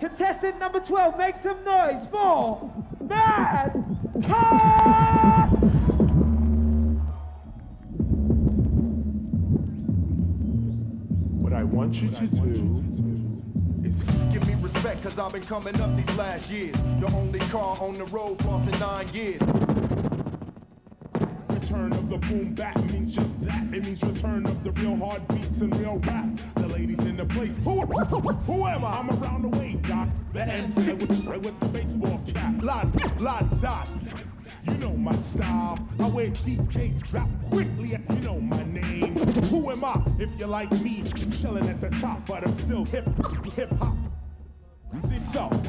Contestant number 12, make some noise for Mad Cut! What I want you to do is give me respect, cause I've been coming up these last years. The only car on the road flossing 9 years. Return of the boom back means just that. It means return of the real hard beats and real rap. The ladies in the place, whoever, I'm around the way, doc. The MC with the baseball cap. Lot, dot. You know my style. I wear DJs, rap quickly, and you know my name. Who am I? If you like me, chilling at the top, but I'm still hip hop. See ourselves, a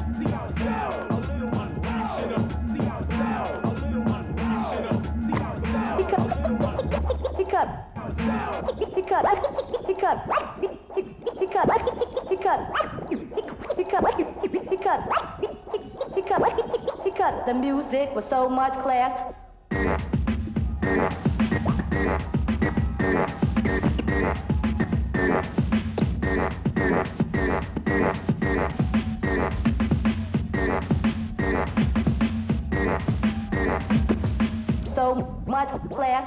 little unrational. See ourselves, a little unrational. The music was so much class. So much class.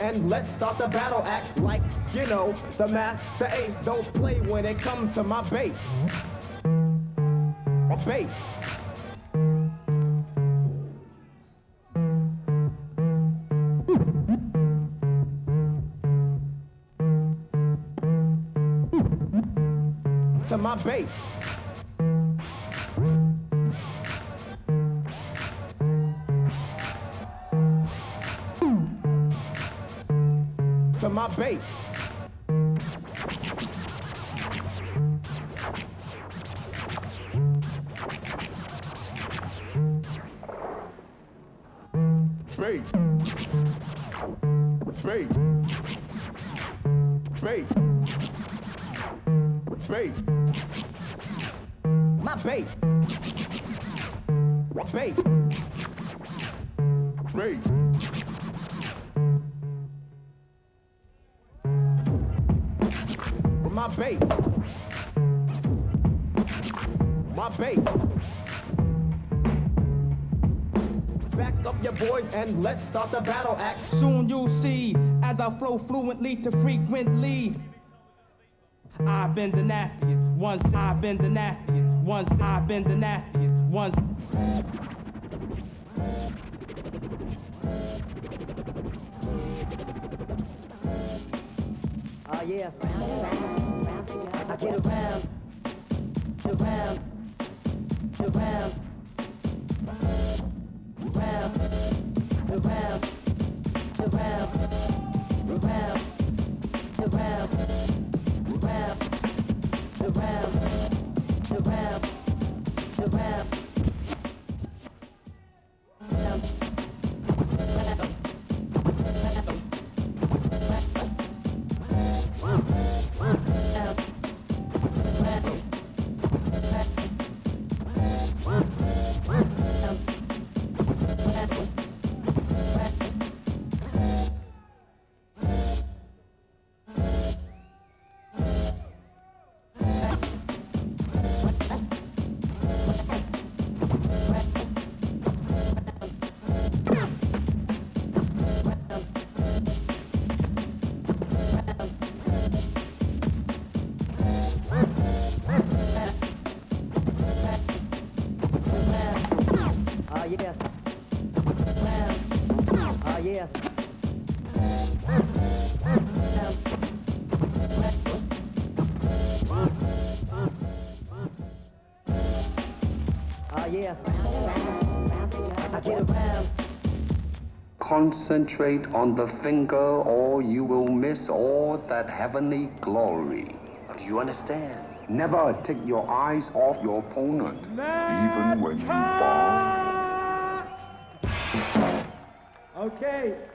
And let's start the battle act like, you know, the master ace. Don't play when it comes to my bass. My bass. To my bass. Bass. Bass. Bass. Bass. Bass. My bass. Bass. Bass. My bass. My bass. Back up your boys and let's start the battle act. Soon you'll see, as I flow fluently to frequently. I've been the nastiest once. I've been the nastiest once. I've been the nastiest once. Oh yeah. I get around. Concentrate on the finger, or you will miss all that heavenly glory. Do you understand? Never take your eyes off your opponent, Mad even when you fall. Okay.